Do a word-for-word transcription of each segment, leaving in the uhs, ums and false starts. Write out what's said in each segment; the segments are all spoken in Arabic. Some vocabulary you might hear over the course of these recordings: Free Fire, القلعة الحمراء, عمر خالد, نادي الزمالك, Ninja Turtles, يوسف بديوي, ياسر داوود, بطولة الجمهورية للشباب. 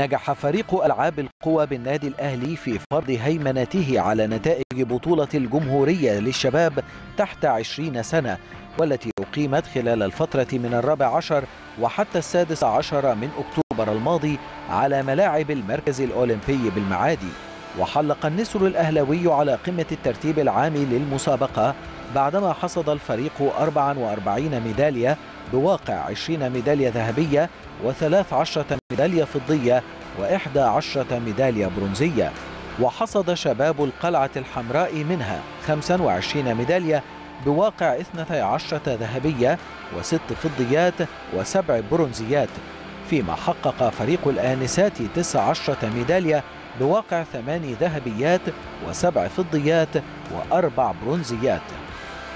نجح فريق ألعاب القوى بالنادي الأهلي في فرض هيمنته على نتائج بطولة الجمهورية للشباب تحت عشرين سنة، والتي أقيمت خلال الفترة من الرابع عشر وحتى السادس عشر من أكتوبر الماضي على ملاعب المركز الأولمبي بالمعادي. وحلق النسر الأهلاوي على قمة الترتيب العام للمسابقة بعدما حصد الفريق أربعة وأربعين ميدالية بواقع عشرين ميدالية ذهبية وثلاث عشرة ميدالية فضية وإحدى عشرة ميدالية برونزية. وحصد شباب القلعة الحمراء منها خمس وعشرين ميدالية بواقع اثنتي عشرة ذهبية وست فضيات وسبع برونزيات، فيما حقق فريق الآنسات تسع عشرة ميدالية بواقع ثماني ذهبيات وسبع فضيات وأربع برونزيات.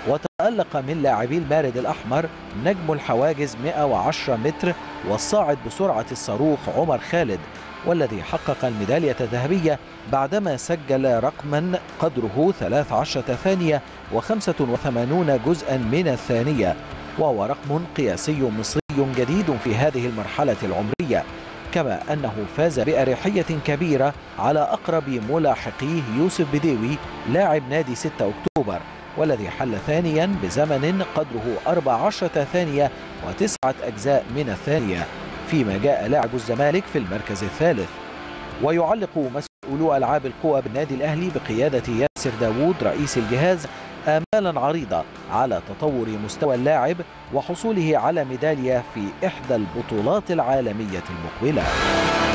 وتألق من لاعبي المارد الأحمر نجم الحواجز مئة وعشرة متر والصاعد بسرعة الصاروخ عمر خالد، والذي حقق الميدالية الذهبية بعدما سجل رقما قدره ثلاث عشرة ثانية وخمسة وثمانين جزءا من الثانية، وهو رقم قياسي مصري جديد في هذه المرحلة العمرية. كما أنه فاز بأريحية كبيرة على أقرب ملاحقيه يوسف بديوي لاعب نادي ستة أكتوبر، والذي حل ثانيا بزمن قدره أربع عشرة ثانية وتسعة أجزاء من الثانية، فيما جاء لاعب الزمالك في المركز الثالث. ويعلق مسؤولو ألعاب القوى بالنادي الأهلي بقيادة ياسر داوود رئيس الجهاز آمالا عريضة على تطور مستوى اللاعب وحصوله على ميدالية في إحدى البطولات العالمية المقبلة.